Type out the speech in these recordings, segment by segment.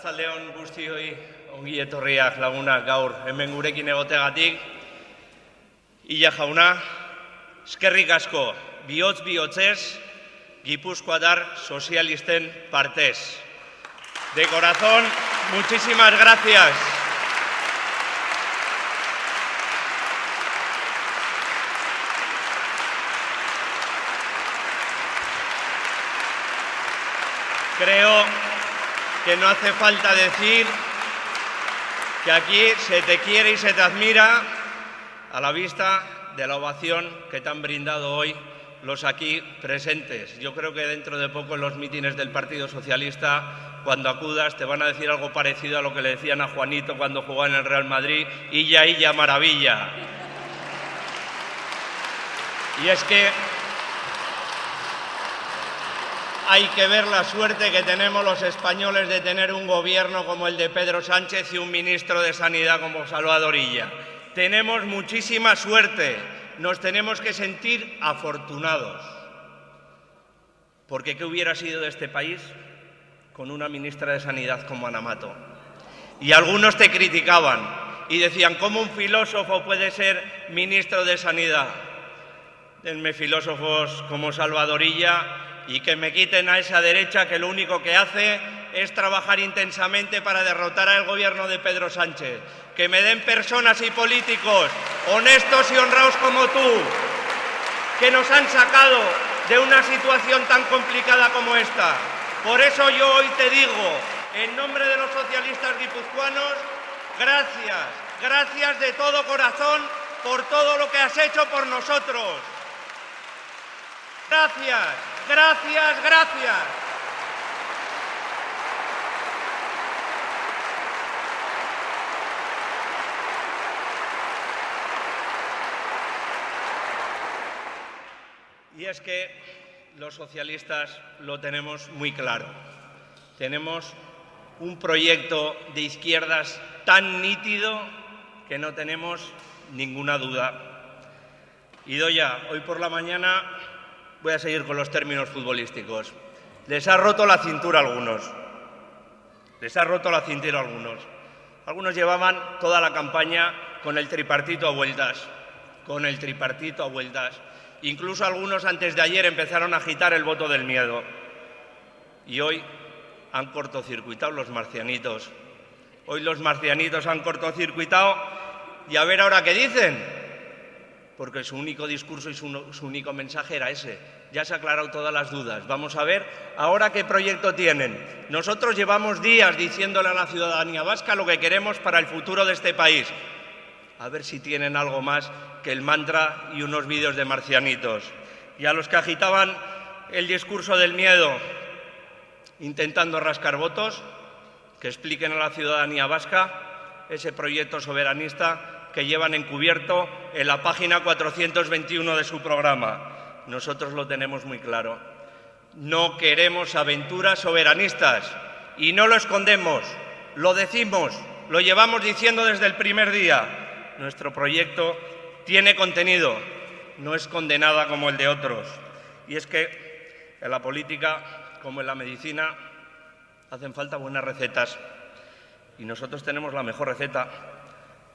Arratsaldeon guztioi ongi etorriak lagunak gaur hemen gurekin egotegatik. Illa jauna, eskerrik asko, bihotz-bihotzez, gipuzkoar sozialisten partez. De corazón, muchísimas gracias. Creo que no hace falta decir que aquí se te quiere y se te admira a la vista de la ovación que te han brindado hoy los aquí presentes. Yo creo que dentro de poco en los mítines del Partido Socialista, cuando acudas, te van a decir algo parecido a lo que le decían a Juanito cuando jugaba en el Real Madrid, Illa, Illa, maravilla. Y es que hay que ver la suerte que tenemos los españoles de tener un gobierno como el de Pedro Sánchez y un ministro de Sanidad como Salvador Illa. Tenemos muchísima suerte, nos tenemos que sentir afortunados. Porque ¿qué hubiera sido de este país con una ministra de Sanidad como Ana Mato? Y algunos te criticaban y decían, ¿cómo un filósofo puede ser ministro de Sanidad? Denme filósofos como Salvador Illa y que me quiten a esa derecha que lo único que hace es trabajar intensamente para derrotar al gobierno de Pedro Sánchez. Que me den personas y políticos honestos y honrados como tú, que nos han sacado de una situación tan complicada como esta. Por eso yo hoy te digo, en nombre de los socialistas guipuzcoanos, gracias, gracias de todo corazón por todo lo que has hecho por nosotros. Gracias. Gracias, gracias. Y es que los socialistas lo tenemos muy claro. Tenemos un proyecto de izquierdas tan nítido que no tenemos ninguna duda. Idoia, hoy por la mañana voy a seguir con los términos futbolísticos. Les ha roto la cintura a algunos. Les ha roto la cintura a algunos. Algunos llevaban toda la campaña con el tripartito a vueltas. Con el tripartito a vueltas. Incluso algunos antes de ayer empezaron a agitar el voto del miedo. Y hoy han cortocircuitado los marcianitos. Hoy los marcianitos han cortocircuitado y a ver ahora qué dicen. Porque su único discurso y su único mensaje era ese. Ya se han aclarado todas las dudas. Vamos a ver ahora qué proyecto tienen. Nosotros llevamos días diciéndole a la ciudadanía vasca lo que queremos para el futuro de este país. A ver si tienen algo más que el mantra y unos vídeos de marcianitos. Y a los que agitaban el discurso del miedo, intentando rascar votos, que expliquen a la ciudadanía vasca ese proyecto soberanista que llevan encubierto en la página 421 de su programa. Nosotros lo tenemos muy claro. No queremos aventuras soberanistas y no lo escondemos, lo decimos, lo llevamos diciendo desde el primer día. Nuestro proyecto tiene contenido, no esconde nada como el de otros. Y es que en la política, como en la medicina, hacen falta buenas recetas. Y nosotros tenemos la mejor receta.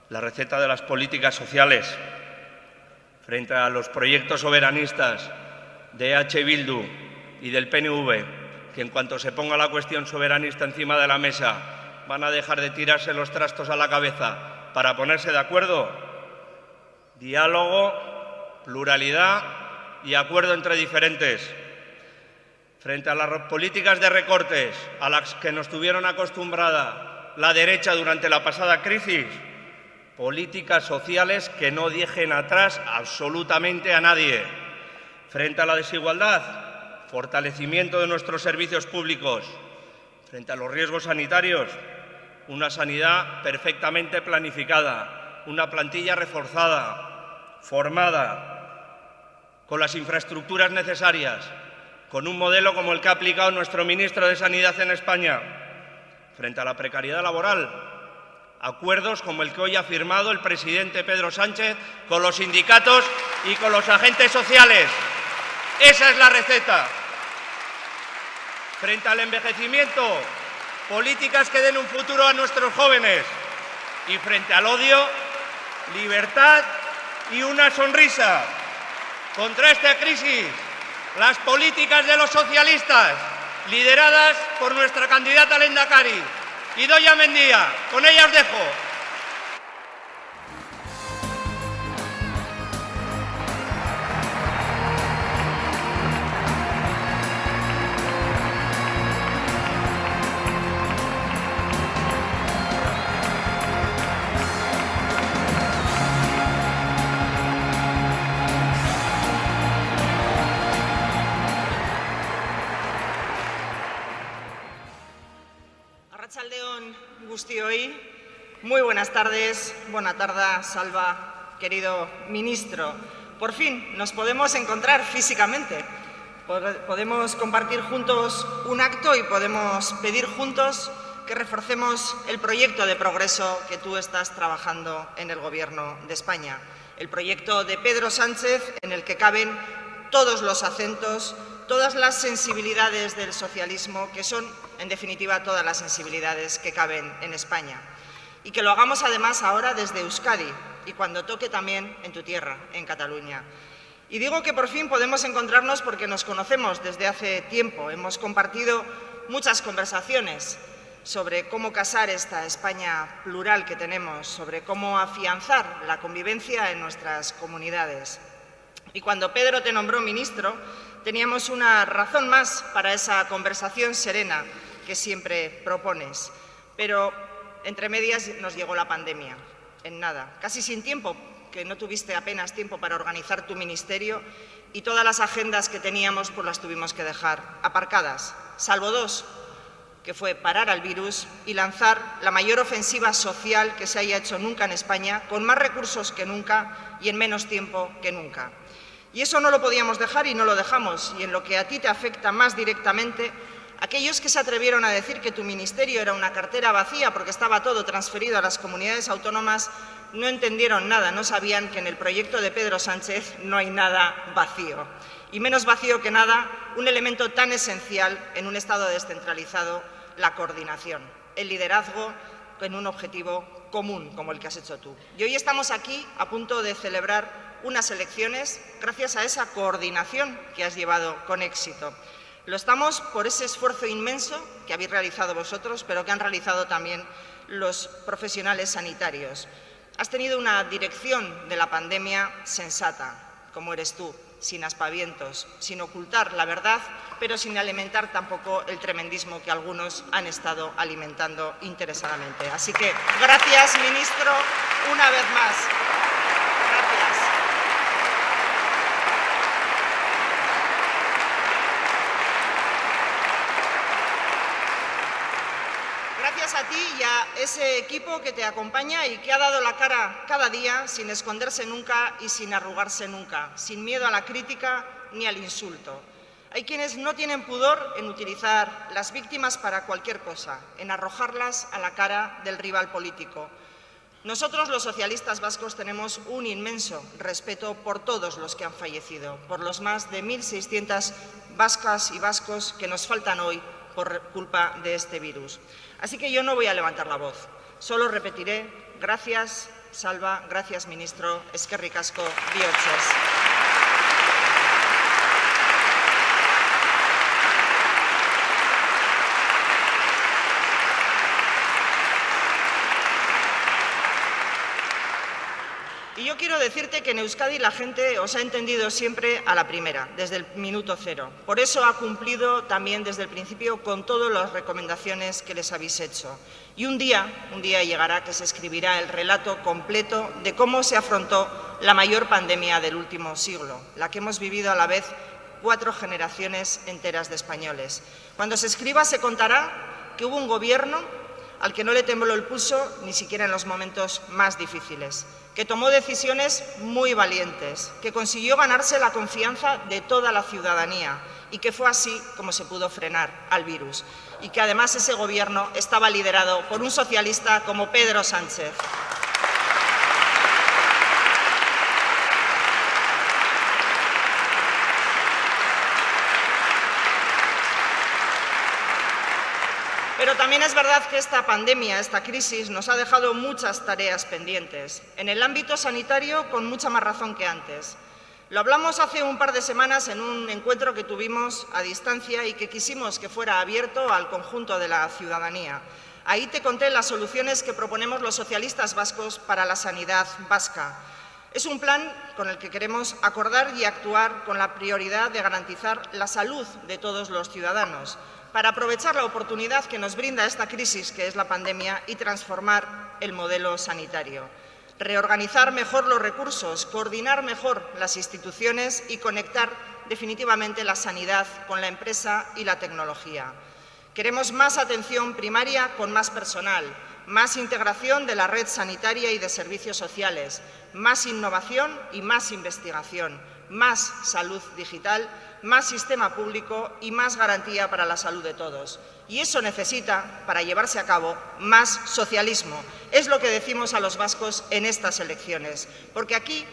La receta de las políticas sociales frente a los proyectos soberanistas de EH Bildu y del PNV, que en cuanto se ponga la cuestión soberanista encima de la mesa van a dejar de tirarse los trastos a la cabeza para ponerse de acuerdo. Diálogo, pluralidad y acuerdo entre diferentes. Frente a las políticas de recortes a las que nos tuvieron acostumbrada la derecha durante la pasada crisis, políticas sociales que no dejen atrás absolutamente a nadie. Frente a la desigualdad, fortalecimiento de nuestros servicios públicos. Frente a los riesgos sanitarios, una sanidad perfectamente planificada, una plantilla reforzada, formada, con las infraestructuras necesarias, con un modelo como el que ha aplicado nuestro ministro de Sanidad en España. Frente a la precariedad laboral, acuerdos como el que hoy ha firmado el presidente Pedro Sánchez con los sindicatos y con los agentes sociales. Esa es la receta. Frente al envejecimiento, políticas que den un futuro a nuestros jóvenes y, frente al odio, libertad y una sonrisa. Contra esta crisis, las políticas de los socialistas, lideradas por nuestra candidata Lendakari, Idoia Mendia. Con ella os dejo. Muy buenas tardes, buena tarda, Salva, querido ministro. Por fin nos podemos encontrar físicamente, podemos compartir juntos un acto y podemos pedir juntos que reforcemos el proyecto de progreso que tú estás trabajando en el Gobierno de España. El proyecto de Pedro Sánchez en el que caben todos los acentos, todas las sensibilidades del socialismo, que son, en definitiva, todas las sensibilidades que caben en España. Y que lo hagamos además ahora desde Euskadi y cuando toque también en tu tierra, en Cataluña. Y digo que por fin podemos encontrarnos porque nos conocemos desde hace tiempo. Hemos compartido muchas conversaciones sobre cómo casar esta España plural que tenemos, sobre cómo afianzar la convivencia en nuestras comunidades. Y cuando Pedro te nombró ministro, teníamos una razón más para esa conversación serena que siempre propones. Pero entre medias nos llegó la pandemia, en nada, casi sin tiempo, que no tuviste apenas tiempo para organizar tu ministerio y todas las agendas que teníamos pues las tuvimos que dejar aparcadas, salvo dos, que fue parar al virus y lanzar la mayor ofensiva social que se haya hecho nunca en España, con más recursos que nunca y en menos tiempo que nunca. Y eso no lo podíamos dejar y no lo dejamos, y en lo que a ti te afecta más directamente, aquellos que se atrevieron a decir que tu ministerio era una cartera vacía porque estaba todo transferido a las comunidades autónomas no entendieron nada, no sabían que en el proyecto de Pedro Sánchez no hay nada vacío. Y menos vacío que nada, un elemento tan esencial en un Estado descentralizado, la coordinación, el liderazgo en un objetivo común como el que has hecho tú. Y hoy estamos aquí a punto de celebrar unas elecciones gracias a esa coordinación que has llevado con éxito. Lo estamos por ese esfuerzo inmenso que habéis realizado vosotros, pero que han realizado también los profesionales sanitarios. Has tenido una dirección de la pandemia sensata, como eres tú, sin aspavientos, sin ocultar la verdad, pero sin alimentar tampoco el tremendismo que algunos han estado alimentando interesadamente. Así que gracias, ministro, una vez más. Gracias. A ti y a ese equipo que te acompaña y que ha dado la cara cada día sin esconderse nunca y sin arrugarse nunca, sin miedo a la crítica ni al insulto. Hay quienes no tienen pudor en utilizar las víctimas para cualquier cosa, en arrojarlas a la cara del rival político. Nosotros, los socialistas vascos, tenemos un inmenso respeto por todos los que han fallecido, por los más de 1.600 vascas y vascos que nos faltan hoy por culpa de este virus. Así que yo no voy a levantar la voz, solo repetiré, gracias, Salva, gracias, ministro, eskerrik asko, bihotzez. Y yo quiero decirte que en Euskadi la gente os ha entendido siempre a la primera, desde el minuto cero. Por eso ha cumplido también desde el principio con todas las recomendaciones que les habéis hecho. Y un día llegará que se escribirá el relato completo de cómo se afrontó la mayor pandemia del último siglo, la que hemos vivido a la vez 4 generaciones enteras de españoles. Cuando se escriba se contará que hubo un gobierno al que no le tembló el pulso ni siquiera en los momentos más difíciles, que tomó decisiones muy valientes, que consiguió ganarse la confianza de toda la ciudadanía y que fue así como se pudo frenar al virus. Y que además ese gobierno estaba liderado por un socialista como Pedro Sánchez. Pero también es verdad que esta pandemia, esta crisis, nos ha dejado muchas tareas pendientes. En el ámbito sanitario, con mucha más razón que antes. Lo hablamos hace un par de semanas en un encuentro que tuvimos a distancia y que quisimos que fuera abierto al conjunto de la ciudadanía. Ahí te conté las soluciones que proponemos los socialistas vascos para la sanidad vasca. Es un plan con el que queremos acordar y actuar con la prioridad de garantizar la salud de todos los ciudadanos, para aprovechar la oportunidad que nos brinda esta crisis que es la pandemia y transformar el modelo sanitario. Reorganizar mejor los recursos, coordinar mejor las instituciones y conectar definitivamente la sanidad con la empresa y la tecnología. Queremos más atención primaria con más personal, más integración de la red sanitaria y de servicios sociales, más innovación y más investigación, más salud digital, más sistema público y más garantía para la salud de todos. Y eso necesita, para llevarse a cabo, más socialismo. Es lo que decimos a los vascos en estas elecciones, porque aquí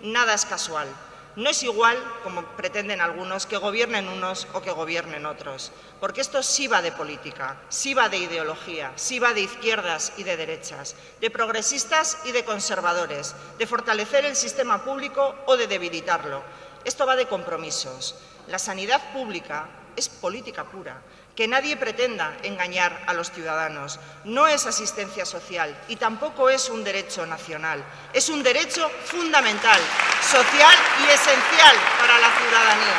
nada es casual. No es igual, como pretenden algunos, que gobiernen unos o que gobiernen otros, porque esto sí va de política, sí va de ideología, sí va de izquierdas y de derechas, de progresistas y de conservadores, de fortalecer el sistema público o de debilitarlo. Esto va de compromisos. La sanidad pública es política pura. Que nadie pretenda engañar a los ciudadanos. No es asistencia social y tampoco es un derecho nacional. Es un derecho fundamental, social y esencial para la ciudadanía.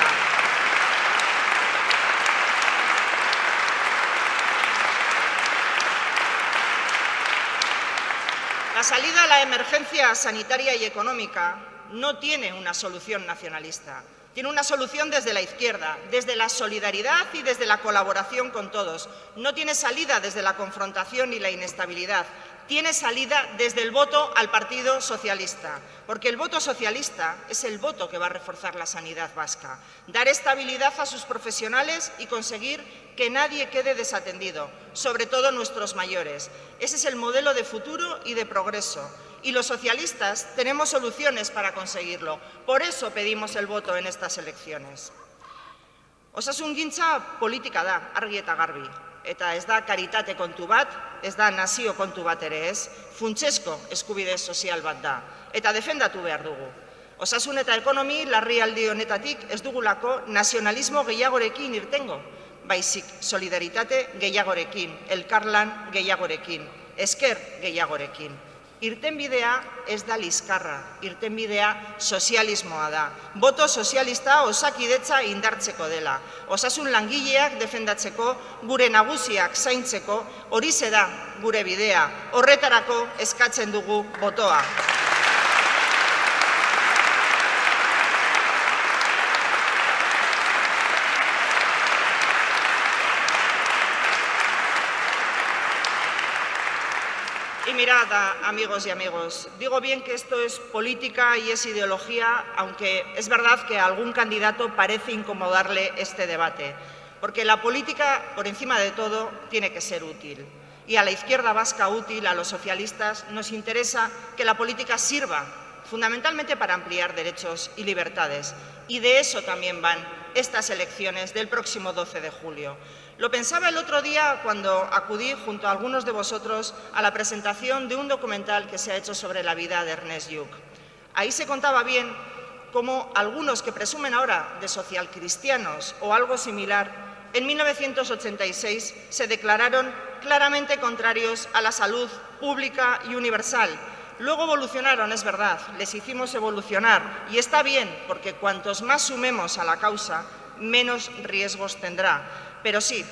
La salida a la emergencia sanitaria y económica no tiene una solución nacionalista. Tiene una solución desde la izquierda, desde la solidaridad y desde la colaboración con todos. No tiene salida desde la confrontación y la inestabilidad. Tiene salida desde el voto al Partido Socialista, porque el voto socialista es el voto que va a reforzar la sanidad vasca, dar estabilidad a sus profesionales y conseguir que nadie quede desatendido, sobre todo nuestros mayores. Ese es el modelo de futuro y de progreso. Y los socialistas tenemos soluciones para conseguirlo. Por eso pedimos el voto en estas elecciones. Osasungintza politika da, argi eta garbi. Eta ez da karitate kontu bat, ez da nazio kontu bat ere ez, funtsezko eskubide sozial bat da. Eta defendatu behar dugu. Osasun eta ekonomi larrialdi honetatik ez dugulako nazionalismo gehiagorekin irtengo, baizik solidaritate gehiagorekin, elkarlan gehiagorekin, esker gehiagorekin. Irtenbidea ez da liskarra, irtenbidea sozialismoa da. Boto sozialista Osakidetza indartzeko dela. Osasun langileak defendatzeko, gure nagusiak zaintzeko, horixe da gure bidea. Horretarako eskatzen dugu botoa. Mirad, amigos y amigos, digo bien que esto es política y es ideología, aunque es verdad que a algún candidato parece incomodarle este debate, porque la política, por encima de todo, tiene que ser útil. Y a la izquierda vasca útil, a los socialistas, nos interesa que la política sirva, fundamentalmente para ampliar derechos y libertades. Y de eso también van estas elecciones del próximo 12 de julio. Lo pensaba el otro día cuando acudí junto a algunos de vosotros a la presentación de un documental que se ha hecho sobre la vida de Ernest Lluch. Ahí se contaba bien cómo algunos que presumen ahora de socialcristianos o algo similar, en 1986 se declararon claramente contrarios a la salud pública y universal. Luego evolucionaron, es verdad, les hicimos evolucionar y está bien, porque cuantos más sumemos a la causa, menos riesgos tendrá. Pero sí,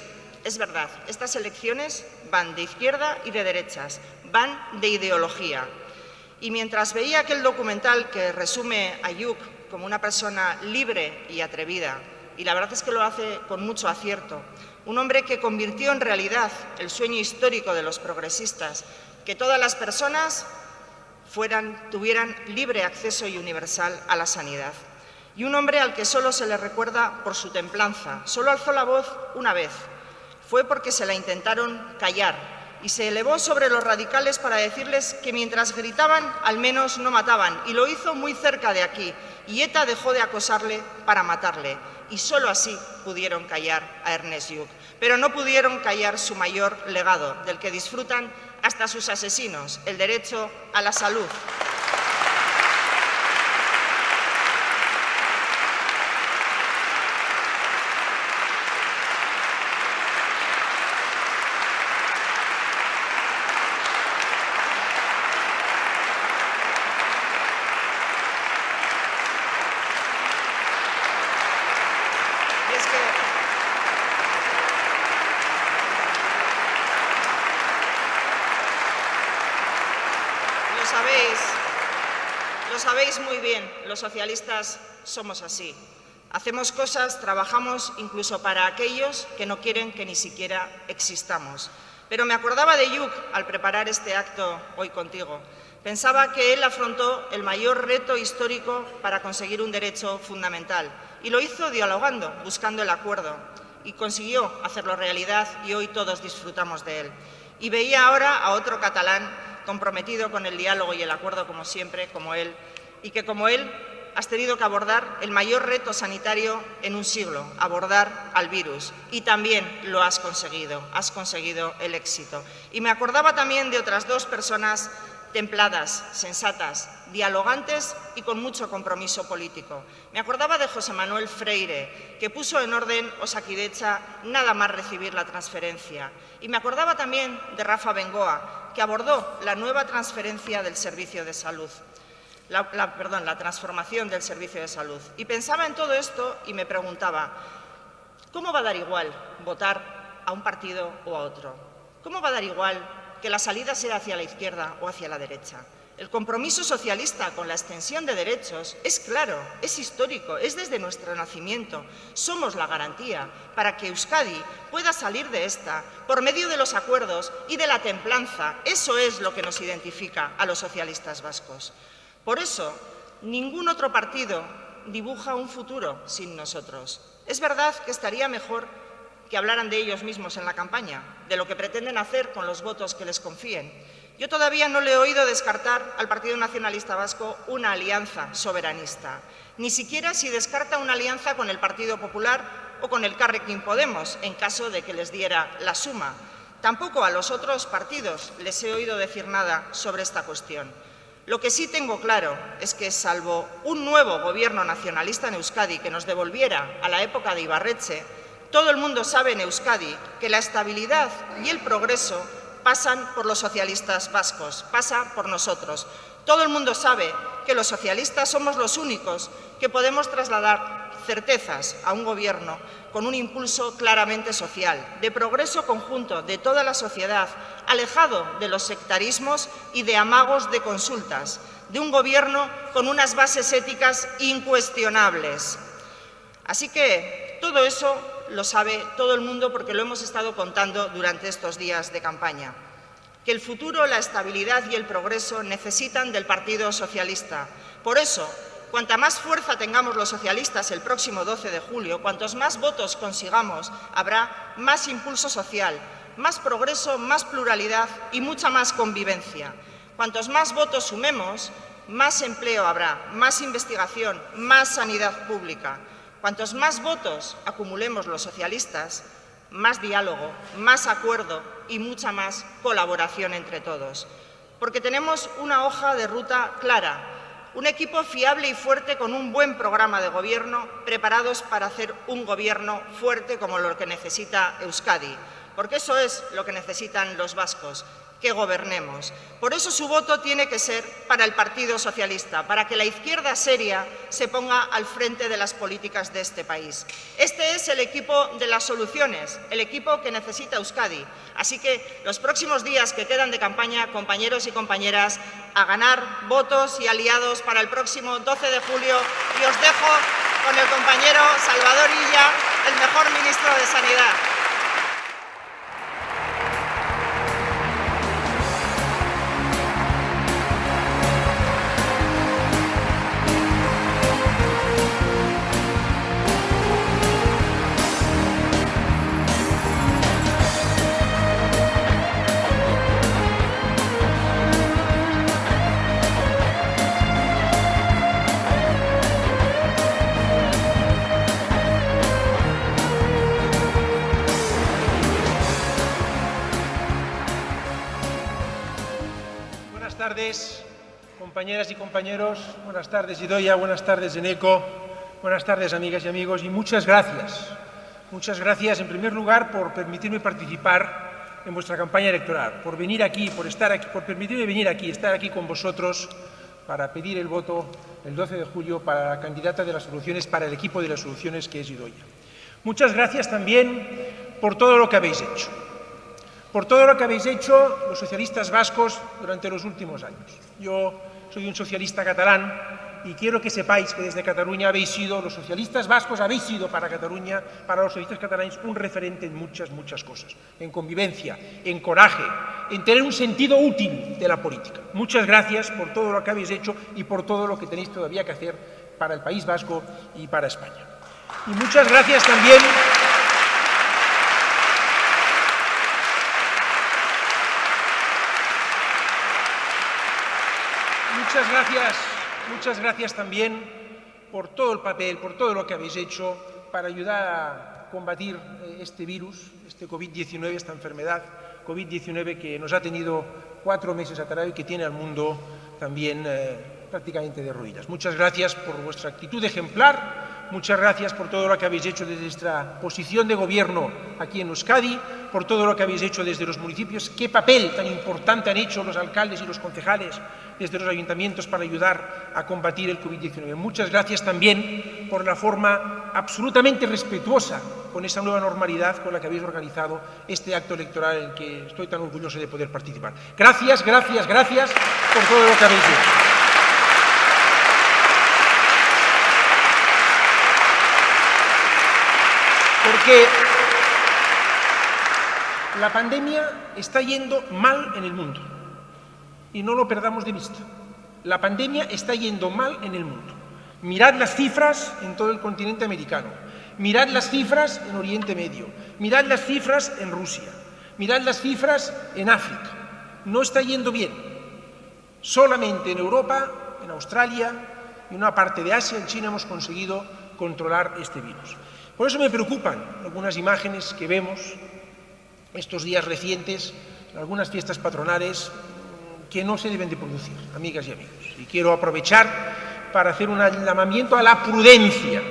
es verdad, estas elecciones van de izquierda y de derechas, van de ideología. Y mientras veía aquel documental que resume a Lluch como una persona libre y atrevida, y la verdad es que lo hace con mucho acierto, un hombre que convirtió en realidad el sueño histórico de los progresistas, que todas las personas tuvieran libre acceso y universal a la sanidad. Y un hombre al que solo se le recuerda por su templanza. Solo alzó la voz una vez. Fue porque se la intentaron callar, y se elevó sobre los radicales para decirles que mientras gritaban, al menos no mataban, y lo hizo muy cerca de aquí, y ETA dejó de acosarle para matarle, y solo así pudieron callar a Ernest Lluch. Pero no pudieron callar su mayor legado, del que disfrutan hasta sus asesinos, el derecho a la salud. Lo sabéis muy bien, los socialistas somos así. Hacemos cosas, trabajamos incluso para aquellos que no quieren que ni siquiera existamos. Pero me acordaba de Lluch al preparar este acto hoy contigo. Pensaba que él afrontó el mayor reto histórico para conseguir un derecho fundamental. Y lo hizo dialogando, buscando el acuerdo. Y consiguió hacerlo realidad y hoy todos disfrutamos de él. Y veía ahora a otro catalán comprometido con el diálogo y el acuerdo como siempre, como él, y que como él has tenido que abordar el mayor reto sanitario en un siglo, abordar al virus, y también lo has conseguido el éxito. Y me acordaba también de otras dos personas templadas, sensatas, dialogantes y con mucho compromiso político. Me acordaba de José Manuel Freire, que puso en orden Osakidetza nada más recibir la transferencia. Y me acordaba también de Rafa Bengoa, que abordó la nueva transferencia del servicio de salud, la transformación del servicio de salud. Y pensaba en todo esto y me preguntaba, ¿cómo va a dar igual votar a un partido o a otro? ¿Cómo va a dar igual que la salida sea hacia la izquierda o hacia la derecha? El compromiso socialista con la extensión de derechos es claro, es histórico, es desde nuestro nacimiento. Somos la garantía para que Euskadi pueda salir de esta por medio de los acuerdos y de la templanza. Eso es lo que nos identifica a los socialistas vascos. Por eso, ningún otro partido dibuja un futuro sin nosotros. Es verdad que estaría mejor que hablaran de ellos mismos en la campaña, de lo que pretenden hacer con los votos que les confíen. Yo todavía no le he oído descartar al Partido Nacionalista Vasco una alianza soberanista, ni siquiera si descarta una alianza con el Partido Popular o con el Carrequín Podemos, en caso de que les diera la suma. Tampoco a los otros partidos les he oído decir nada sobre esta cuestión. Lo que sí tengo claro es que, salvo un nuevo gobierno nacionalista en Euskadi que nos devolviera a la época de Ibarretxe, todo el mundo sabe en Euskadi que la estabilidad y el progreso pasan por los socialistas vascos, pasa por nosotros. Todo el mundo sabe que los socialistas somos los únicos que podemos trasladar certezas a un gobierno con un impulso claramente social, de progreso conjunto de toda la sociedad, alejado de los sectarismos y de amagos de consultas, de un gobierno con unas bases éticas incuestionables. Así que todo eso lo sabe todo el mundo porque lo hemos estado contando durante estos días de campaña. Que el futuro, la estabilidad y el progreso necesitan del Partido Socialista. Por eso, cuanta más fuerza tengamos los socialistas el próximo 12 de julio, cuantos más votos consigamos, habrá más impulso social, más progreso, más pluralidad y mucha más convivencia. Cuantos más votos sumemos, más empleo habrá, más investigación, más sanidad pública. Cuantos más votos acumulemos los socialistas, más diálogo, más acuerdo y mucha más colaboración entre todos. Porque tenemos una hoja de ruta clara, un equipo fiable y fuerte con un buen programa de gobierno, preparados para hacer un gobierno fuerte como lo que necesita Euskadi. Porque eso es lo que necesitan los vascos, que gobernemos. Por eso su voto tiene que ser para el Partido Socialista, para que la izquierda seria se ponga al frente de las políticas de este país. Este es el equipo de las soluciones, el equipo que necesita Euskadi. Así que los próximos días que quedan de campaña, compañeros y compañeras, a ganar votos y aliados para el próximo 12 de julio. Y os dejo con el compañero Salvador Illa, el mejor ministro de Sanidad. tardes, compañeras y compañeros. Buenas tardes, Idoia. Buenas tardes, Eneco. Buenas tardes, amigas y amigos. Y muchas gracias. Muchas gracias, en primer lugar, por permitirme participar en vuestra campaña electoral, por venir aquí, por estar aquí, por permitirme venir aquí, estar aquí con vosotros para pedir el voto el 12 de julio para la candidata de las soluciones, para el equipo de las soluciones que es Idoia. Muchas gracias también por todo lo que habéis hecho. Por todo lo que habéis hecho los socialistas vascos durante los últimos años. Yo soy un socialista catalán y quiero que sepáis que desde Cataluña habéis sido, los socialistas vascos habéis sido para Cataluña, para los socialistas catalanes, un referente en muchas cosas. En convivencia, en coraje, en tener un sentido útil de la política. Muchas gracias por todo lo que habéis hecho y por todo lo que tenéis todavía que hacer para el País Vasco y para España. Y muchas gracias también... Muchas gracias también por todo el papel, por todo lo que habéis hecho para ayudar a combatir este virus, este COVID-19, esta enfermedad COVID-19 que nos ha tenido 4 meses atrás y que tiene al mundo también prácticamente de ruinas. Muchas gracias por vuestra actitud ejemplar, muchas gracias por todo lo que habéis hecho desde nuestra posición de gobierno aquí en Euskadi, por todo lo que habéis hecho desde los municipios, qué papel tan importante han hecho los alcaldes y los concejales desde los ayuntamientos para ayudar a combatir el COVID-19. Muchas gracias también por la forma absolutamente respetuosa con esa nueva normalidad con la que habéis organizado este acto electoral en el que estoy tan orgulloso de poder participar. Gracias, gracias, gracias por todo lo que habéis hecho. Porque la pandemia está yendo mal en el mundo y no lo perdamos de vista. La pandemia está yendo mal en el mundo. Mirad las cifras en todo el continente americano, mirad las cifras en Oriente Medio, mirad las cifras en Rusia, mirad las cifras en África. No está yendo bien. Solamente en Europa, en Australia y en una parte de Asia, en China, hemos conseguido controlar este virus. Por eso me preocupan algunas imágenes que vemos estos días recientes, en algunas fiestas patronales, que no se deben de producir, amigas y amigos. Y quiero aprovechar para hacer un llamamiento a la prudencia.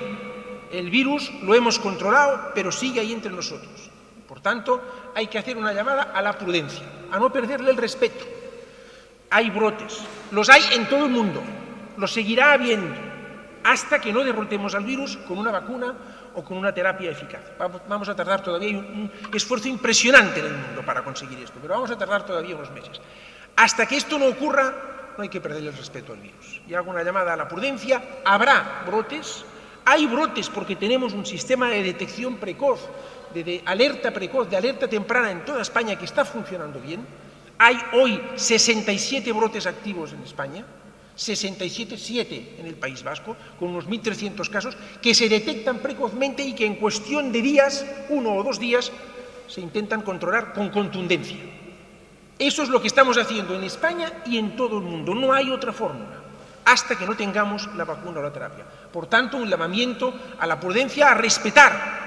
El virus lo hemos controlado, pero sigue ahí entre nosotros. Por tanto, hay que hacer una llamada a la prudencia, a no perderle el respeto. Hay brotes, los hay en todo el mundo, los seguirá habiendo, hasta que no derrotemos al virus con una vacuna o con una terapia eficaz. Vamos a tardar todavía un esfuerzo impresionante en el mundo para conseguir esto, pero vamos a tardar todavía unos meses. Hasta que esto no ocurra, no hay que perderle el respeto al virus. Y hago una llamada a la prudencia. Habrá brotes, hay brotes porque tenemos un sistema de detección precoz, de alerta precoz, de alerta temprana en toda España que está funcionando bien. Hay hoy 67 brotes activos en España, 67,7 en el País Vasco, con unos 1.300 casos que se detectan precozmente y que en cuestión de días, 1 o 2 días, se intentan controlar con contundencia. Eso es lo que estamos haciendo en España y en todo el mundo. No hay otra fórmula, hasta que no tengamos la vacuna o la terapia. Por tanto, un llamamiento a la prudencia, a respetar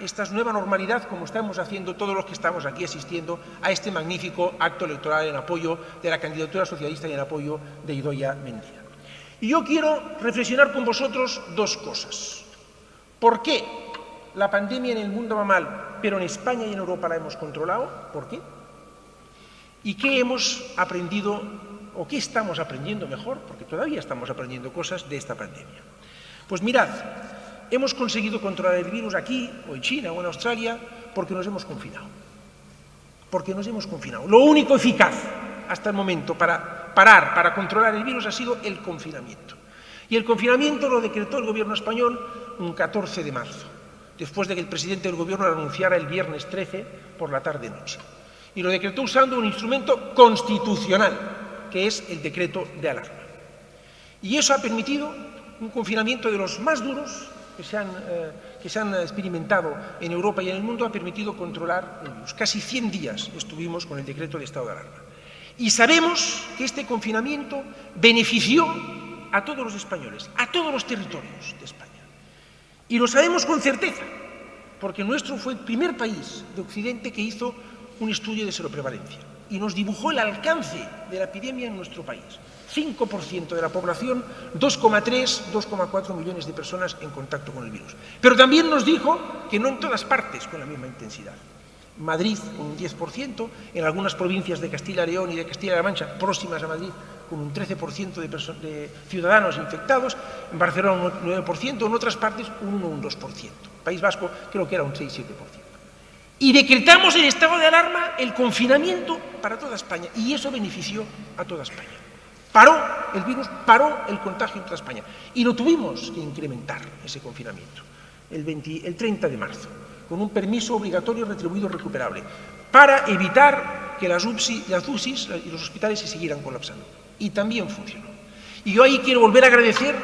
esta nueva normalidad, como estamos haciendo todos los que estamos aquí asistiendo a este magnífico acto electoral en apoyo de la candidatura socialista y en apoyo de Idoia Mendia. Y yo quiero reflexionar con vosotros dos cosas. ¿Por qué la pandemia en el mundo va mal, pero en España y en Europa la hemos controlado? ¿Por qué? ¿Y qué hemos aprendido, o qué estamos aprendiendo mejor? Porque todavía estamos aprendiendo cosas de esta pandemia. Pues mirad, hemos conseguido controlar el virus aquí, o en China, o en Australia, porque nos hemos confinado. Porque nos hemos confinado. Lo único eficaz hasta el momento para parar, para controlar el virus, ha sido el confinamiento. Y el confinamiento lo decretó el gobierno español un 14 de marzo, después de que el presidente del gobierno lo anunciara el viernes 13 por la tarde-noche. Y lo decretó usando un instrumento constitucional, que es el decreto de alarma. Y eso ha permitido un confinamiento de los más duros que se han experimentado en Europa y en el mundo, ha permitido controlar el virus. Casi 100 días estuvimos con el decreto de estado de alarma. Y sabemos que este confinamiento benefició a todos los españoles, a todos los territorios de España. Y lo sabemos con certeza, porque nuestro fue el primer país de Occidente que hizo un estudio de seroprevalencia. y nos dibujó el alcance de la epidemia en nuestro país. 5% de la población, 2,3, 2,4 millones de personas en contacto con el virus. Pero también nos dijo que no en todas partes con la misma intensidad. Madrid con un 10%, en algunas provincias de Castilla y León y de Castilla-La Mancha próximas a Madrid con un 13% de ciudadanos infectados, en Barcelona un 9%, en otras partes un 1 o un 2%. País Vasco creo que era un 6-7%. Y decretamos el estado de alarma, el confinamiento para toda España, y eso benefició a toda España. Paró el virus, paró el contagio en toda España y lo tuvimos que incrementar, ese confinamiento, el 30 de marzo. Con un permiso obligatorio retribuido recuperable, para evitar que las UCIs y los hospitales se siguieran colapsando. Y también funcionó. Y yo ahí quiero volver a agradecer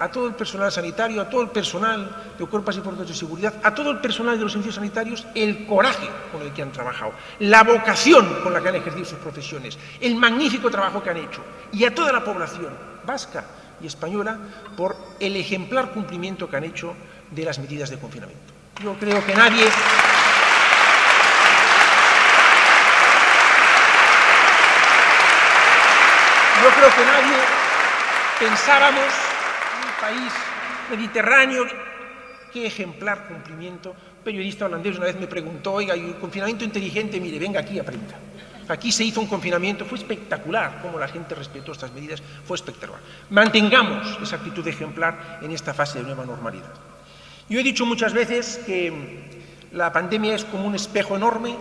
a todo el personal sanitario, a todo el personal de cuerpos y cuerpos de seguridad, a todo el personal de los servicios sanitarios, el coraje con el que han trabajado, la vocación con la que han ejercido sus profesiones, el magnífico trabajo que han hecho, y a toda la población vasca y española por el ejemplar cumplimiento que han hecho de las medidas de confinamiento. Yo creo que nadie... pensábamos en un país mediterráneo, qué ejemplar cumplimiento. Un periodista holandés una vez me preguntó, oiga, ¿y el confinamiento inteligente? Mire, venga aquí, aprenda. Aquí se hizo un confinamiento, fue espectacular cómo la gente respetó estas medidas, fue espectacular. Mantengamos esa actitud ejemplar en esta fase de nueva normalidad. Yo he dicho muchas veces que la pandemia es como un espejo enorme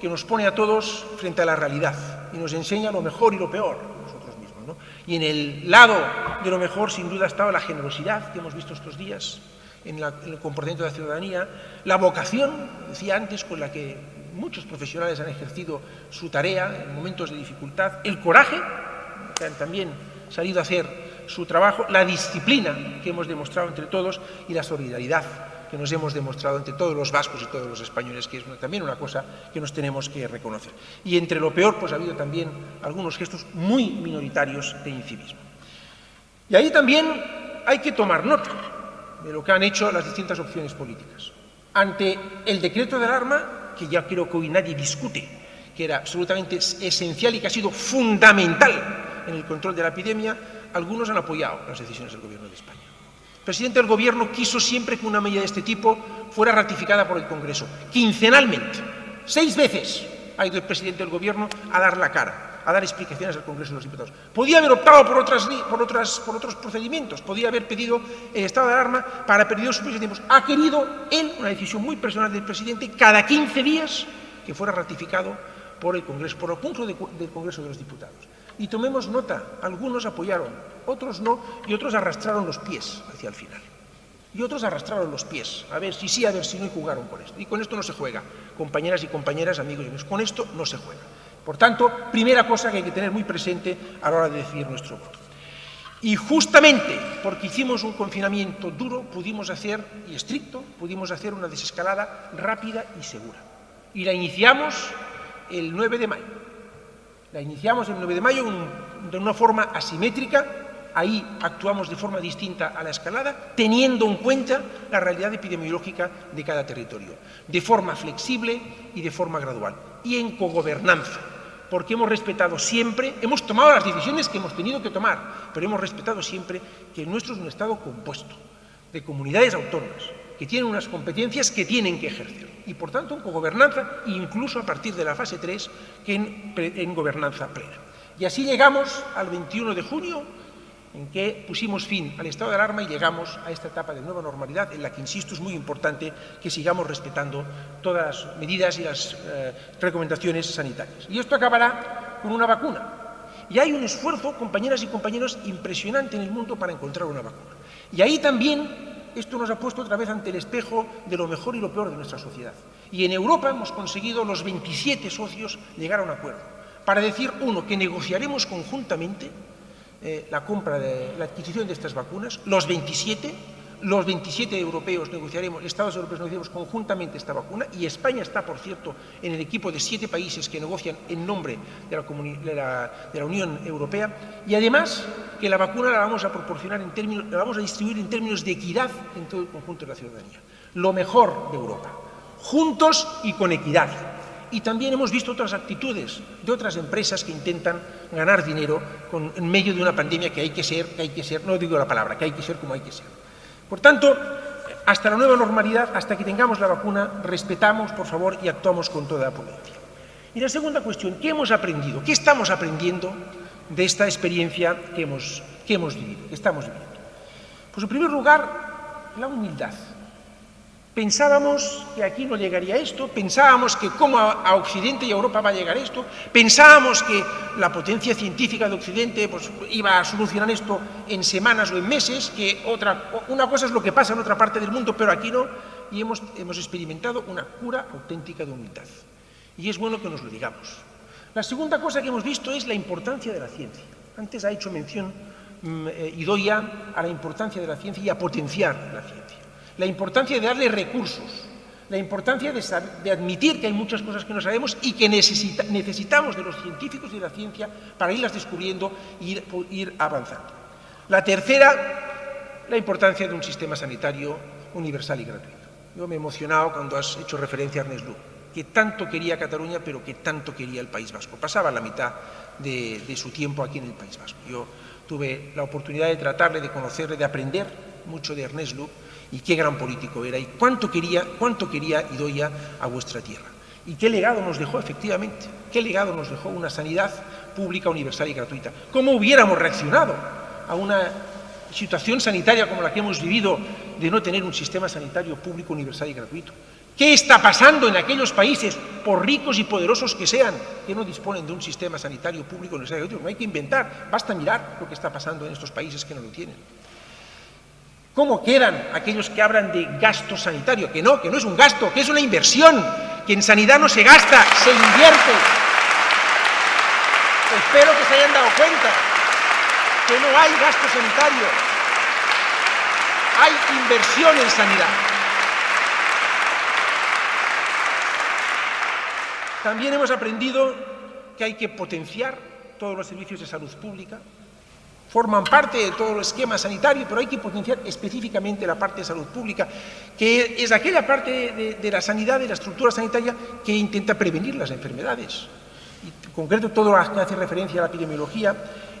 que nos pone a todos frente a la realidad y nos enseña lo mejor y lo peor de nosotros mismos, ¿no? Y en el lado de lo mejor, sin duda, ha estado la generosidad que hemos visto estos días en el comportamiento de la ciudadanía, la vocación, decía antes, con la que muchos profesionales han ejercido su tarea en momentos de dificultad, el coraje, que han también salido a hacer su trabajo, la disciplina que hemos demostrado entre todos y la solidaridad que nos hemos demostrado entre todos los vascos y todos los españoles, que es también una cosa que nos tenemos que reconocer. Y entre lo peor, pues ha habido también algunos gestos muy minoritarios de incivismo. Y ahí también hay que tomar nota de lo que han hecho las distintas opciones políticas. Ante el decreto de alarma, que ya creo que hoy nadie discute, que era absolutamente esencial y que ha sido fundamental en el control de la epidemia, algunos han apoyado las decisiones del Gobierno de España. El presidente del Gobierno quiso siempre que una medida de este tipo fuera ratificada por el Congreso, quincenalmente. 6 veces ha ido el presidente del Gobierno a dar la cara, a dar explicaciones al Congreso de los Diputados. Podía haber optado por otros procedimientos, podía haber pedido el estado de alarma para periodos superiores de tiempos. Ha querido él, una decisión muy personal del presidente, cada 15 días que fuera ratificado por el Congreso, por el curso del Congreso de los Diputados. Y tomemos nota, algunos apoyaron, otros no, y otros arrastraron los pies hacia el final. Y otros arrastraron los pies, a ver si sí, a ver si no, y jugaron con esto. Y con esto no se juega, compañeras y compañeras, amigos y amigos, con esto no se juega. Por tanto, primera cosa que hay que tener muy presente a la hora de decidir nuestro voto. Y justamente porque hicimos un confinamiento duro, pudimos hacer, y estricto, pudimos hacer una desescalada rápida y segura. Y la iniciamos el 9 de mayo. La iniciamos el 9 de mayo de una forma asimétrica, ahí actuamos de forma distinta a la escalada, teniendo en cuenta la realidad epidemiológica de cada territorio, de forma flexible y de forma gradual, y en cogobernanza, porque hemos respetado siempre, hemos tomado las decisiones que hemos tenido que tomar, pero hemos respetado siempre que el nuestro es un Estado compuesto de comunidades autónomas, que tienen unas competencias que tienen que ejercer. Y, por tanto, en cogobernanza, incluso a partir de la fase 3, que en gobernanza plena. Y así llegamos al 21 de junio, en que pusimos fin al estado de alarma y llegamos a esta etapa de nueva normalidad, en la que, insisto, es muy importante que sigamos respetando todas las medidas y las recomendaciones sanitarias. Y esto acabará con una vacuna. Y hay un esfuerzo, compañeras y compañeros, impresionante en el mundo para encontrar una vacuna. Y ahí también... esto nos ha puesto otra vez ante el espejo de lo mejor y lo peor de nuestra sociedad. Y en Europa hemos conseguido los 27 socios llegar a un acuerdo. Para decir, uno, que negociaremos conjuntamente la adquisición de estas vacunas, los 27 europeos negociaremos, Estados europeos negociaremos conjuntamente esta vacuna, y España está, por cierto, en el equipo de 7 países que negocian en nombre de la Unión Europea, y además que la vacuna la vamos a proporcionar la vamos a distribuir en términos de equidad en todo el conjunto de la ciudadanía. Lo mejor de Europa, juntos y con equidad. Y también hemos visto otras actitudes de otras empresas que intentan ganar dinero en medio de una pandemia que hay que ser, no digo la palabra, que hay que ser como hay que ser. Por tanto, hasta la nueva normalidad, hasta que tengamos la vacuna, respetamos, por favor, y actuamos con toda la prudencia. Y la segunda cuestión, ¿qué hemos aprendido? ¿Qué estamos aprendiendo de esta experiencia que estamos viviendo? Pues en primer lugar, la humildad. Pensábamos que aquí no llegaría esto, pensábamos que cómo a Occidente y a Europa va a llegar esto, pensábamos que la potencia científica de Occidente pues, iba a solucionar esto en semanas o en meses, que una cosa es lo que pasa en otra parte del mundo, pero aquí no, y hemos experimentado una cura auténtica de humildad. Y es bueno que nos lo digamos. La segunda cosa que hemos visto es la importancia de la ciencia. Antes ha hecho mención Idoia a la importancia de la ciencia y a potenciar la ciencia. La importancia de darle recursos, la importancia de admitir que hay muchas cosas que no sabemos y que necesitamos de los científicos y de la ciencia para irlas descubriendo e ir avanzando. La tercera, la importancia de un sistema sanitario universal y gratuito. Yo me he emocionado cuando has hecho referencia a Ernest Lluch, que tanto quería Cataluña, pero que tanto quería el País Vasco. Pasaba la mitad de su tiempo aquí en el País Vasco. Yo tuve la oportunidad de tratarle, de conocerle, de aprender mucho de Ernest Lluch, y qué gran político era, y cuánto quería Idoia a vuestra tierra. Y qué legado nos dejó, efectivamente, qué legado nos dejó una sanidad pública, universal y gratuita. ¿Cómo hubiéramos reaccionado a una situación sanitaria como la que hemos vivido de no tener un sistema sanitario público, universal y gratuito? ¿Qué está pasando en aquellos países, por ricos y poderosos que sean, que no disponen de un sistema sanitario público, universal y gratuito? No hay que inventar, basta mirar lo que está pasando en estos países que no lo tienen. ¿Cómo quedan aquellos que hablan de gasto sanitario? Que no es un gasto, que es una inversión, que en sanidad no se gasta, se invierte. Espero que se hayan dado cuenta que no hay gasto sanitario, hay inversión en sanidad. También hemos aprendido que hay que potenciar todos los servicios de salud pública. Forman parte de todo el esquema sanitario, pero hay que potenciar específicamente la parte de salud pública, que es aquella parte de la sanidad, de la estructura sanitaria, que intenta prevenir las enfermedades. Y en concreto, todo lo que hace referencia a la epidemiología.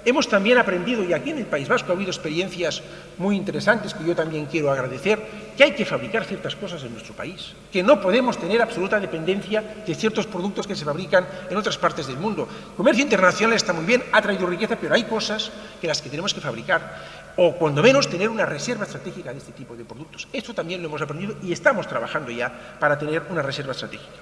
Hemos también aprendido, y aquí en el País Vasco ha habido experiencias muy interesantes que yo también quiero agradecer, que hay que fabricar ciertas cosas en nuestro país, que no podemos tener absoluta dependencia de ciertos productos que se fabrican en otras partes del mundo. El comercio internacional está muy bien, ha traído riqueza, pero hay cosas que las que tenemos que fabricar, o cuando menos tener una reserva estratégica de este tipo de productos. Esto también lo hemos aprendido y estamos trabajando ya para tener una reserva estratégica.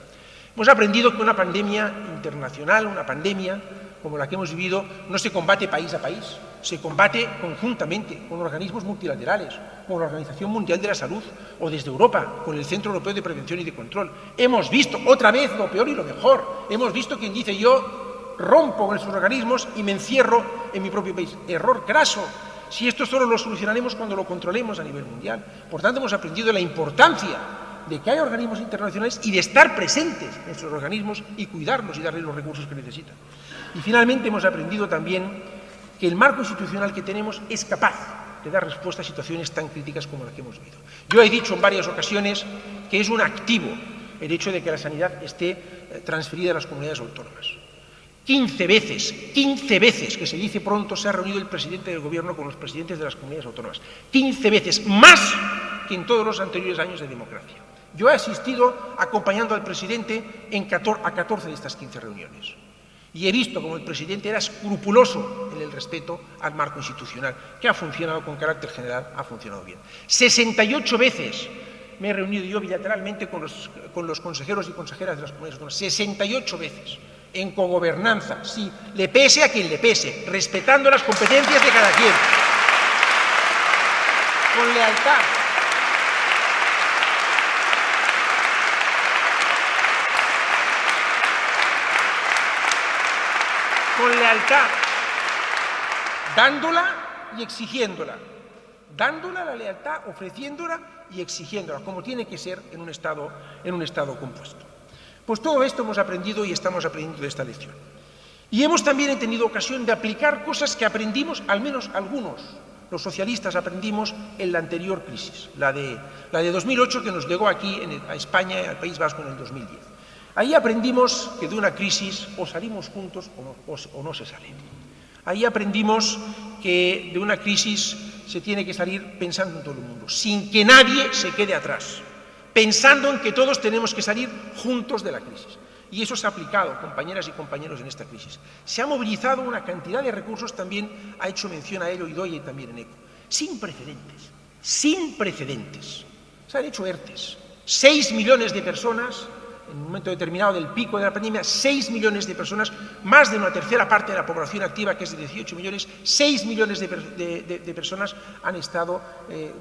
Hemos aprendido que una pandemia internacional, una pandemia como la que hemos vivido, no se combate país a país, se combate conjuntamente con organismos multilaterales, con la Organización Mundial de la Salud o desde Europa, con el Centro Europeo de Prevención y de Control. Hemos visto otra vez lo peor y lo mejor. Hemos visto quien dice yo rompo con esos organismos y me encierro en mi propio país. Error craso. Si esto solo lo solucionaremos cuando lo controlemos a nivel mundial. Por tanto, hemos aprendido la importancia de que hay organismos internacionales y de estar presentes en esos organismos y cuidarlos y darles los recursos que necesitan. Y finalmente hemos aprendido también que el marco institucional que tenemos es capaz de dar respuesta a situaciones tan críticas como las que hemos vivido. Yo he dicho en varias ocasiones que es un activo el hecho de que la sanidad esté transferida a las comunidades autónomas. 15 veces, que se dice pronto, se ha reunido el presidente del Gobierno con los presidentes de las comunidades autónomas. 15 veces más que en todos los anteriores años de democracia. Yo he asistido acompañando al presidente a 14 de estas 15 reuniones. Y he visto como el presidente era escrupuloso en el respeto al marco institucional, que ha funcionado con carácter general, ha funcionado bien. 68 veces me he reunido yo bilateralmente con los consejeros y consejeras de las comunidades autónomas. 68 veces, en cogobernanza, sí, le pese a quien le pese, respetando las competencias de cada quien, con lealtad. Con lealtad, dándola y exigiéndola, dándola la lealtad, ofreciéndola y exigiéndola, como tiene que ser en un Estado compuesto. Pues todo esto hemos aprendido y estamos aprendiendo de esta lección. Y hemos también tenido ocasión de aplicar cosas que aprendimos, al menos algunos, los socialistas aprendimos en la anterior crisis, la de 2008 que nos llegó aquí a España, al País Vasco en el 2010. Ahí aprendimos que de una crisis o salimos juntos o no se sale. Ahí aprendimos que de una crisis se tiene que salir pensando en todo el mundo, sin que nadie se quede atrás, pensando en que todos tenemos que salir juntos de la crisis. Y eso se ha aplicado, compañeras y compañeros, en esta crisis. Se ha movilizado una cantidad de recursos, también ha hecho mención a ello Idoia y también en ECO, sin precedentes, sin precedentes. Se han hecho ERTEs. 6 millones de personas, en un momento determinado del pico de la pandemia, 6 millones de personas, más de una tercera parte de la población activa, que es de 18 millones, 6 millones de personas han estado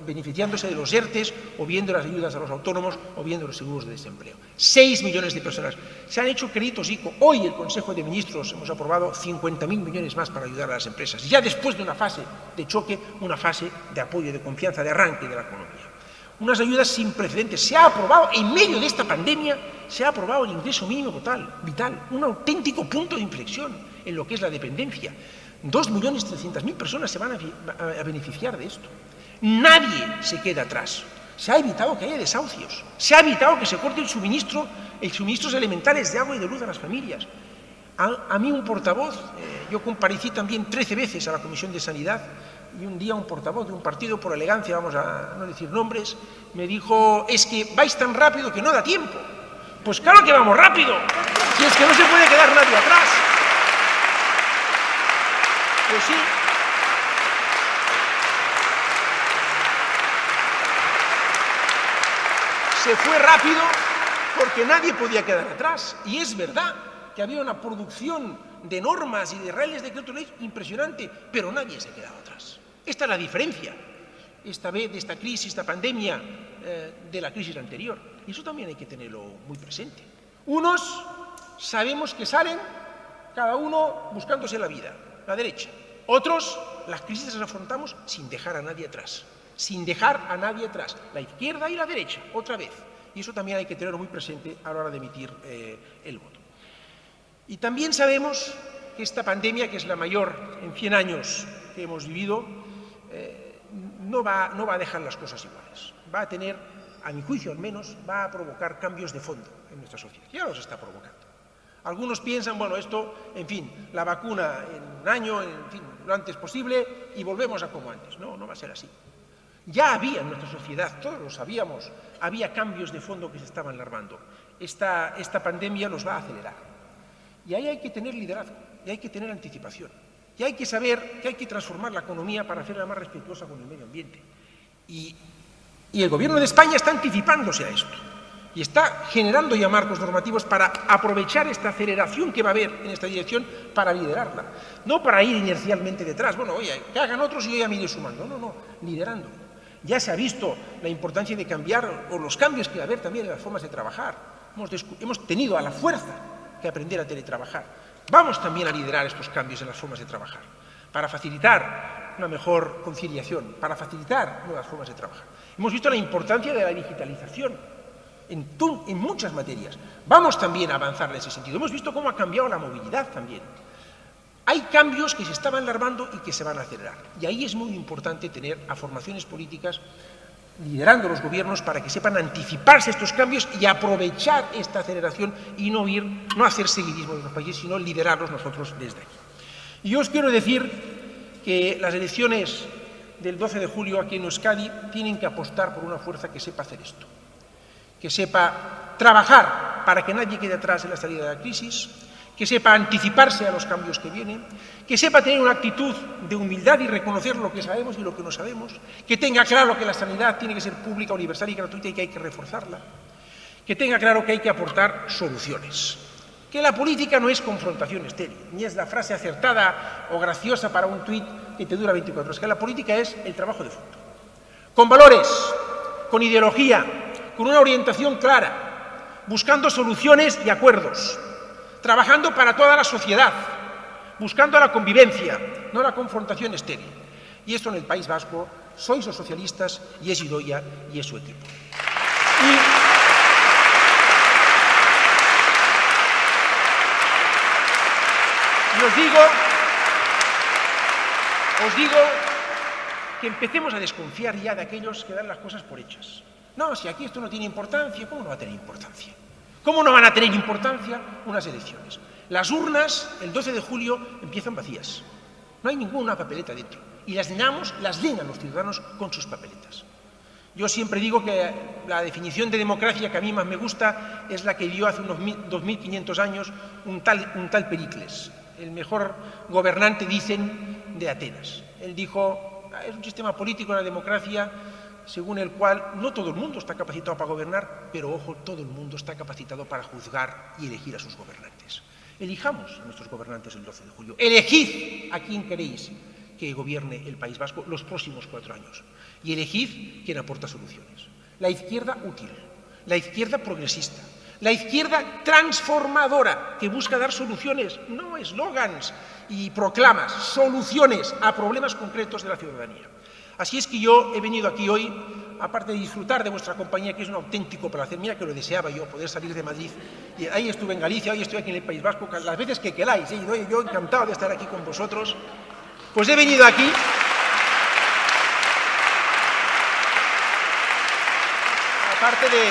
beneficiándose de los ERTEs, o bien de las ayudas a los autónomos, o bien de los seguros de desempleo. 6 millones de personas. Se han hecho créditos ICO. Hoy el Consejo de Ministros hemos aprobado 50.000 millones más para ayudar a las empresas, ya después de una fase de choque, una fase de apoyo, de confianza, de arranque de la economía. Unas ayudas sin precedentes. Se ha aprobado, en medio de esta pandemia, se ha aprobado el ingreso mínimo vital, un auténtico punto de inflexión en lo que es la dependencia. 2.300.000 personas se van a beneficiar de esto. Nadie se queda atrás. Se ha evitado que haya desahucios. Se ha evitado que se corte el suministro, suministros elementales de agua y de luz a las familias. A mí un portavoz, yo comparecí también 13 veces a la Comisión de Sanidad, y un día un portavoz de un partido, por elegancia, vamos a no decir nombres, me dijo: es que vais tan rápido que no da tiempo. Pues claro que vamos rápido, si es que no se puede quedar nadie atrás. Pues sí. Se fue rápido porque nadie podía quedar atrás, y es verdad que había una producción de normas y de reales decretos ley impresionante, pero nadie se quedaba atrás. Esta es la diferencia, esta vez, de esta crisis, esta pandemia, de la crisis anterior. Y eso también hay que tenerlo muy presente. Unos sabemos que salen, cada uno buscándose la vida, la derecha. Otros, las crisis las afrontamos sin dejar a nadie atrás. Sin dejar a nadie atrás. La izquierda y la derecha, otra vez. Y eso también hay que tenerlo muy presente a la hora de emitir el voto. Y también sabemos que esta pandemia, que es la mayor en 100 años que hemos vivido, no va a dejar las cosas iguales. Va a tener, a mi juicio al menos, va a provocar cambios de fondo en nuestra sociedad. Ya los está provocando. Algunos piensan, bueno, esto, en fin, la vacuna en un año, en fin, lo antes posible, y volvemos a como antes. No, no va a ser así. Ya había en nuestra sociedad, todos lo sabíamos, había cambios de fondo que se estaban larvando. Esta pandemia los va a acelerar. Y ahí hay que tener liderazgo, y hay que tener anticipación, y hay que saber que hay que transformar la economía para hacerla más respetuosa con el medio ambiente. Y el Gobierno de España está anticipándose a esto, y está generando ya marcos normativos para aprovechar esta aceleración que va a haber en esta dirección para liderarla, no para ir inercialmente detrás, bueno, oye, que hagan otros y yo ya me iré sumando, no, liderando. Ya se ha visto la importancia de cambiar, o los cambios que va a haber también en las formas de trabajar. Hemos tenido a la fuerza que aprender a teletrabajar. Vamos también a liderar estos cambios en las formas de trabajar, para facilitar una mejor conciliación, para facilitar nuevas formas de trabajar. Hemos visto la importancia de la digitalización en muchas materias. Vamos también a avanzar en ese sentido. Hemos visto cómo ha cambiado la movilidad también. Hay cambios que se estaban larvando y que se van a acelerar. Y ahí es muy importante tener a formaciones políticas liderando los gobiernos para que sepan anticiparse estos cambios y aprovechar esta aceleración y no hacer seguidismo de los países, sino liderarlos nosotros desde aquí. Y yo os quiero decir que las elecciones del 12 de julio aquí en Euskadi tienen que apostar por una fuerza que sepa hacer esto, que sepa trabajar para que nadie quede atrás en la salida de la crisis, que sepa anticiparse a los cambios que vienen, que sepa tener una actitud de humildad y reconocer lo que sabemos y lo que no sabemos, que tenga claro que la sanidad tiene que ser pública, universal y gratuita y que hay que reforzarla, que tenga claro que hay que aportar soluciones, que la política no es confrontación estéril, ni es la frase acertada o graciosa para un tuit que te dura 24 horas, que la política es el trabajo de fondo, con valores, con ideología, con una orientación clara, buscando soluciones y acuerdos, trabajando para toda la sociedad, buscando la convivencia, no la confrontación estéril. Y esto en el País Vasco, sois los socialistas, y es Idoia y es su equipo. Y os digo que empecemos a desconfiar ya de aquellos que dan las cosas por hechas. No, si aquí esto no tiene importancia, ¿cómo no va a tener importancia? ¿Cómo no van a tener importancia unas elecciones? Las urnas, el 12 de julio, empiezan vacías. No hay ninguna papeleta dentro. Y las llenan los ciudadanos con sus papeletas. Yo siempre digo que la definición de democracia que a mí más me gusta es la que dio hace unos 2.500 años un tal Pericles, el mejor gobernante, dicen, de Atenas. Él dijo, es un sistema político, la democracia, según el cual no todo el mundo está capacitado para gobernar, pero ojo, todo el mundo está capacitado para juzgar y elegir a sus gobernantes. Elijamos a nuestros gobernantes el 12 de julio. Elegid a quien queréis que gobierne el País Vasco los próximos 4 años. Y elegid quien aporta soluciones. La izquierda útil, la izquierda progresista, la izquierda transformadora que busca dar soluciones, no eslogans y proclamas, soluciones a problemas concretos de la ciudadanía. Así es que yo he venido aquí hoy, aparte de disfrutar de vuestra compañía, que es un auténtico placer, mira que lo deseaba yo, poder salir de Madrid. Y ahí estuve en Galicia, hoy estoy aquí en el País Vasco, las veces que queráis, ¿eh? Yo encantado de estar aquí con vosotros. Pues he venido aquí. Aparte de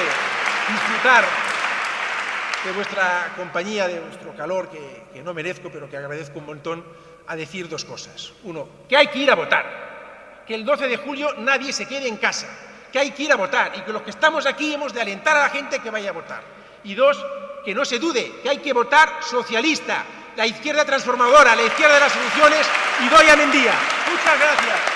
disfrutar de vuestra compañía, de vuestro calor, que no merezco, pero que agradezco un montón, a decir dos cosas. Uno, que hay que ir a votar. Que el 12 de julio nadie se quede en casa. Que hay que ir a votar. Y que los que estamos aquí hemos de alentar a la gente que vaya a votar. Y dos, que no se dude, que hay que votar socialista. La izquierda transformadora, la izquierda de las soluciones, Idoia Mendia. Muchas gracias.